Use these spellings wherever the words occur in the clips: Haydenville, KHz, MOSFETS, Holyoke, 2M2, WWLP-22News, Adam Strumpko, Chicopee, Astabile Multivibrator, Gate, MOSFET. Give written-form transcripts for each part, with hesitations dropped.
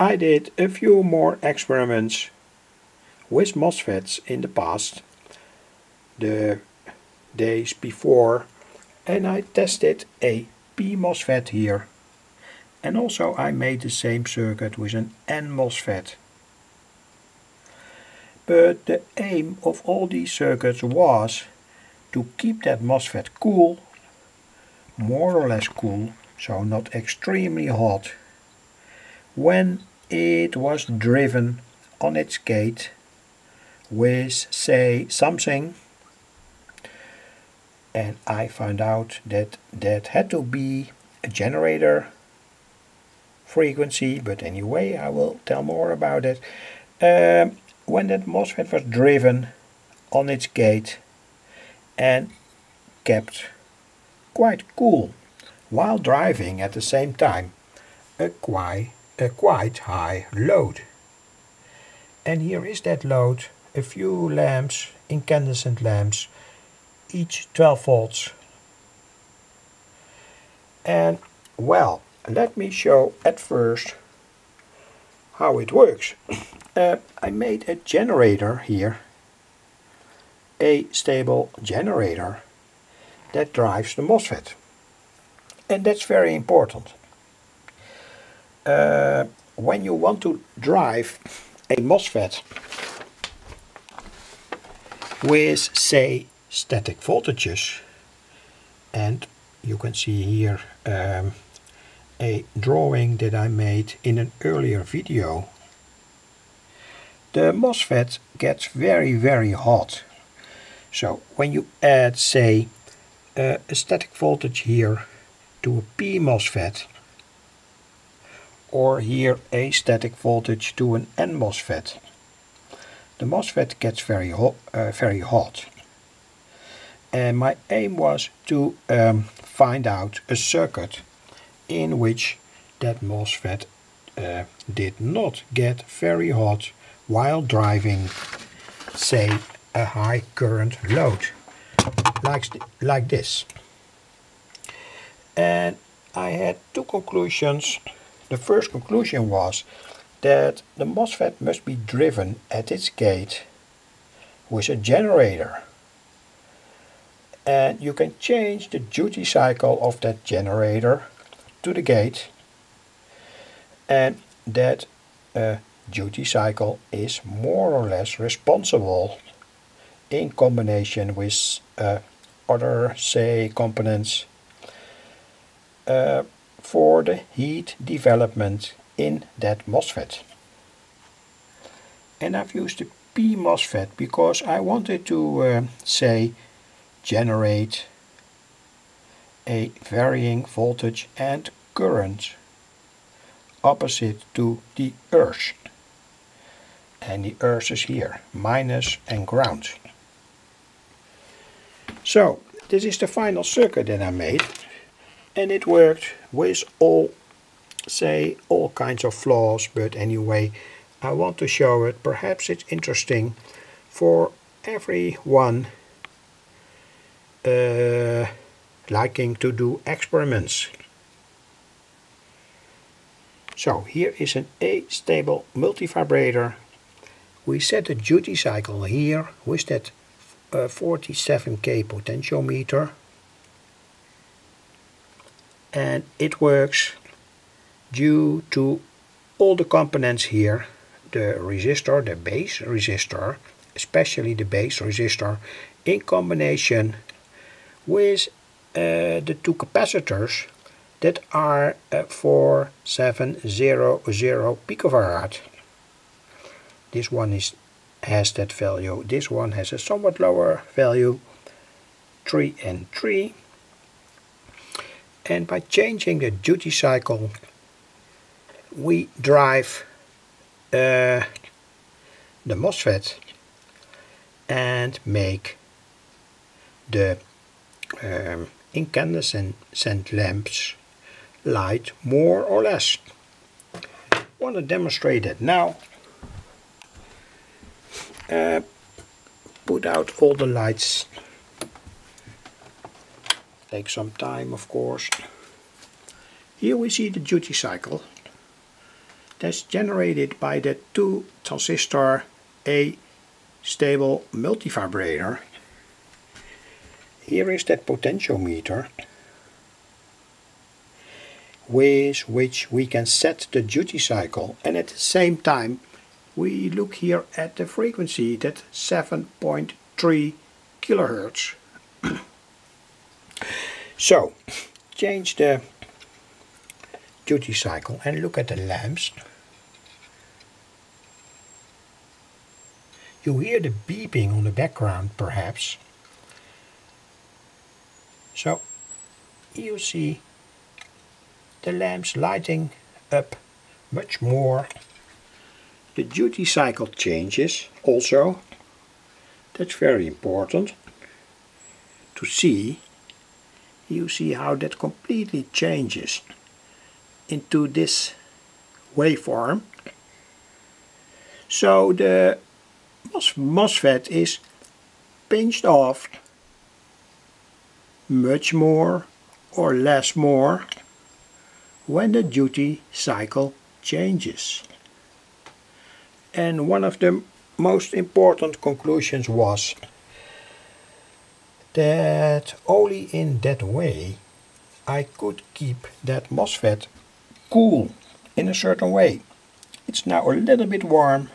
I did a few more experiments with MOSFETs in the past, the days before, and I tested a P-MOSFET here, and also I made the same circuit with an N-MOSFET. But the aim of all these circuits was to keep that MOSFET cool, more or less cool, so not extremely hot, when it was driven on its gate with, say, something. And I found out that that had to be a generator frequency, but anyway I will tell more about it. When that MOSFET was driven on its gate and kept quite cool while driving at the same time a quite high load. And here is that load, a few lamps, incandescent lamps, each 12 volts. And well, let me show at first how it works. I made a generator here, a stable generator that drives the MOSFET, and that's very important. When you want to drive a MOSFET with, say, static voltages, and you can see here a drawing that I made in an earlier video, the MOSFET gets very hot. So when you add, say, a static voltage here to a P MOSFET, or here a static voltage to an N MOSFET, the MOSFET gets very hot. And my aim was to find out a circuit in which that MOSFET did not get very hot while driving, say, a high current load, like this. And I had two conclusions. The first conclusion was that the MOSFET must be driven at its gate with a generator. And you can change the duty cycle of that generator to the gate, and that duty cycle is more or less responsible, in combination with other, say, components, for the heat development in that MOSFET. And I've used the P MOSFET because I wanted to, say, generate a varying voltage and current opposite to the earth. And the earth is here, minus and ground. So this is the final circuit that I made, and it worked with all, say, all kinds of flaws, but anyway I want to show it. Perhaps it's interesting for everyone liking to do experiments. So here is an A-stable multivibrator. We set the duty cycle here with that 47k potentiometer, and it works due to all the components here, the resistor, the base resistor, especially the base resistor, in combination with the two capacitors that are 4700 picofarad. This one has that value, this one has a somewhat lower value, 3 and 3. And by changing the duty cycle, we drive the MOSFET and make the incandescent lamps light more or less. I want to demonstrate it now. Put out all the lights. Take some time, of course. Here we see the duty cycle that's generated by the 2-transistor Astabile multivibrator. Here is that potentiometer with which we can set the duty cycle, and at the same time we look here at the frequency, that 7.3 kilohertz. So change the duty cycle and look at the lamps. You hear the beeping on the background perhaps. So you see the lamps lighting up much more. The duty cycle changes also. That's very important to see. You see how that completely changes into this waveform. So the MOSFET is pinched off much more or less more when the duty cycle changes. And one of the most important conclusions was that only in that way I could keep that MOSFET cool in a certain way. It's now a little bit warm,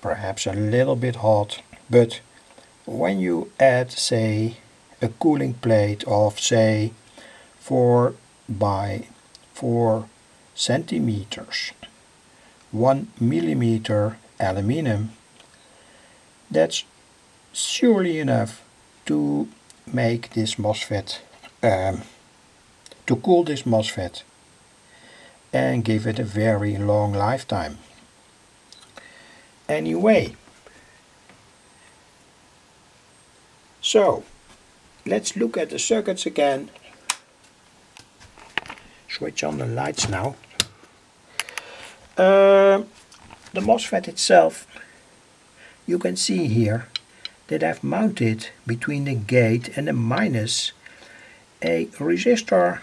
perhaps a little bit hot, but when you add, say, a cooling plate of, say, 4 by 4 centimeters, 1 millimeter aluminum, that's surely enough to make this MOSFET, to cool this MOSFET and give it a very long lifetime. Anyway, so let's look at the circuits again. Switch on the lights now. The MOSFET itself, you can see here that I've mounted between the gate and the minus a resistor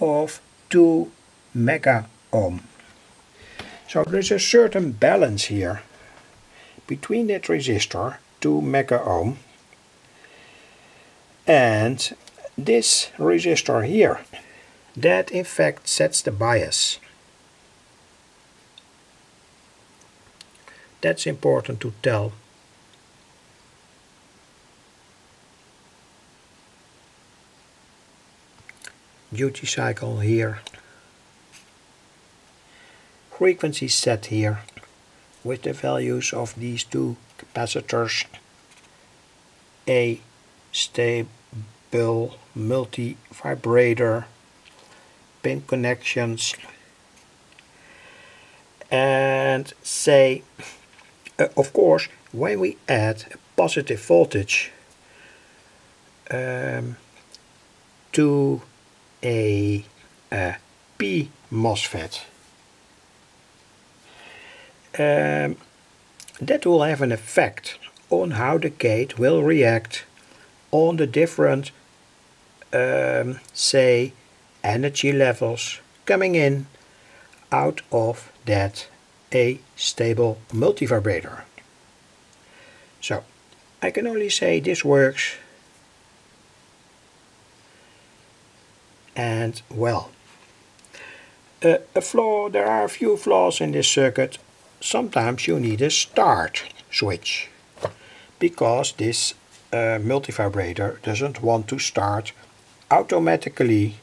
of 2 mega ohm. So there's a certain balance here between that resistor, 2 mega ohm, and this resistor here, that in fact sets the bias. That's important to tell. Duty cycle here, frequency set here with the values of these two capacitors, Astabile multivibrator, pin connections, and say, of course, when we add a positive voltage to a P MOSFET, that will have an effect on how the gate will react on the different, say, energy levels coming in out of that Astabile multivibrator. So I can only say this works. And well, a flaw, there are a few flaws in this circuit. Sometimes you need a start switch, because this multivibrator doesn't want to start automatically.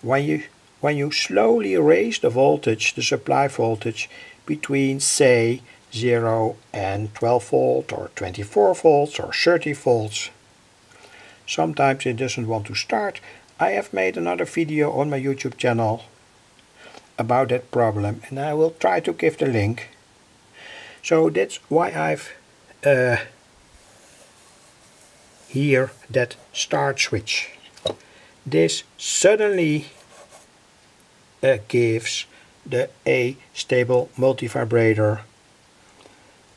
When you slowly raise the voltage, the supply voltage, between, say, 0 and 12 volt or 24 volts or 30 volts, sometimes it doesn't want to start. I have made another video on my YouTube channel about that problem, and I will try to give the link. So that's why I've here that start switch. This suddenly gives the Astabile multivibrator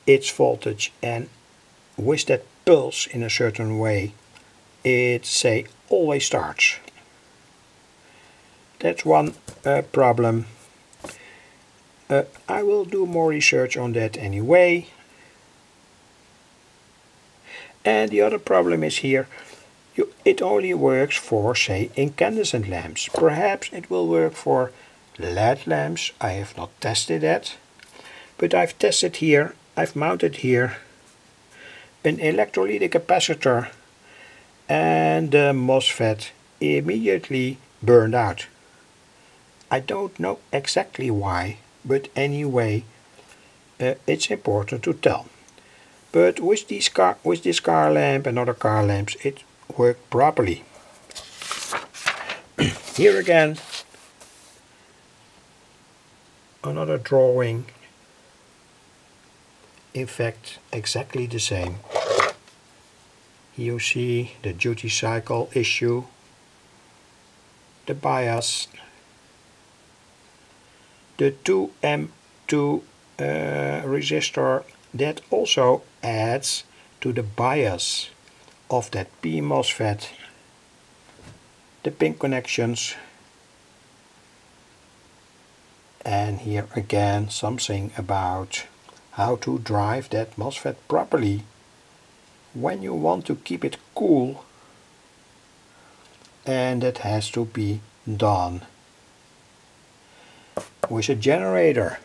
its voltage, and with that pulse in a certain way, it, say, always starts. That's one problem. I will do more research on that anyway. And the other problem is here, it only works for, say, incandescent lamps. Perhaps it will work for LED lamps, I have not tested that. But I've tested here, I've mounted here an electrolytic capacitor, and the MOSFET immediately burned out. I don't know exactly why, but anyway, it's important to tell. But with this car lamp and other car lamps, it worked properly. Here again, another drawing. In fact, exactly the same. You see the duty cycle issue, the bias, the 2M2 resistor, that also adds to the bias of that P MOSFET, the pin connections, and here again something about how to drive that MOSFET properly when you want to keep it cool, and that has to be done with a generator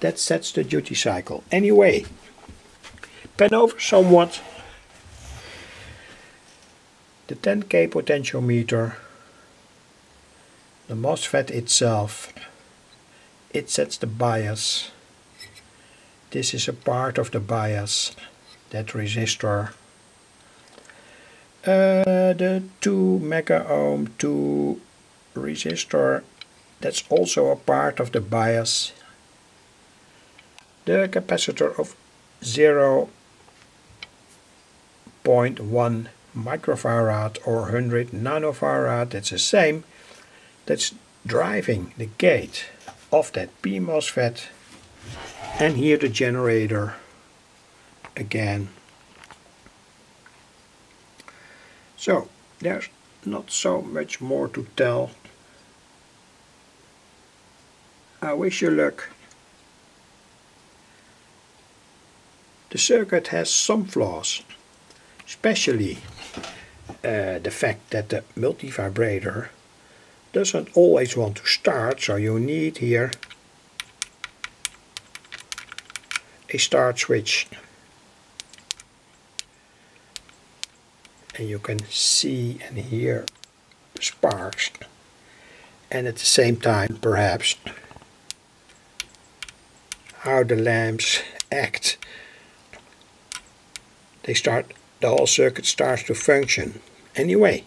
that sets the duty cycle. Anyway, pan over somewhat the 10K potentiometer, the MOSFET itself, it sets the bias. This is a part of the bias, that resistor. The 2 mega ohm 2 resistor, that's also a part of the bias. The capacitor of 0.1 microfarad or 100 nanofarad, that's the same. That's driving the gate of that P MOSFET. And here the generator again. So there's not so much more to tell. I wish you luck. The circuit has some flaws, especially the fact that the multivibrator doesn't always want to start, so you need here a start switch, and you can see and hear sparks, and at the same time perhaps how the lamps act. They start, the whole circuit starts to function. Anyway,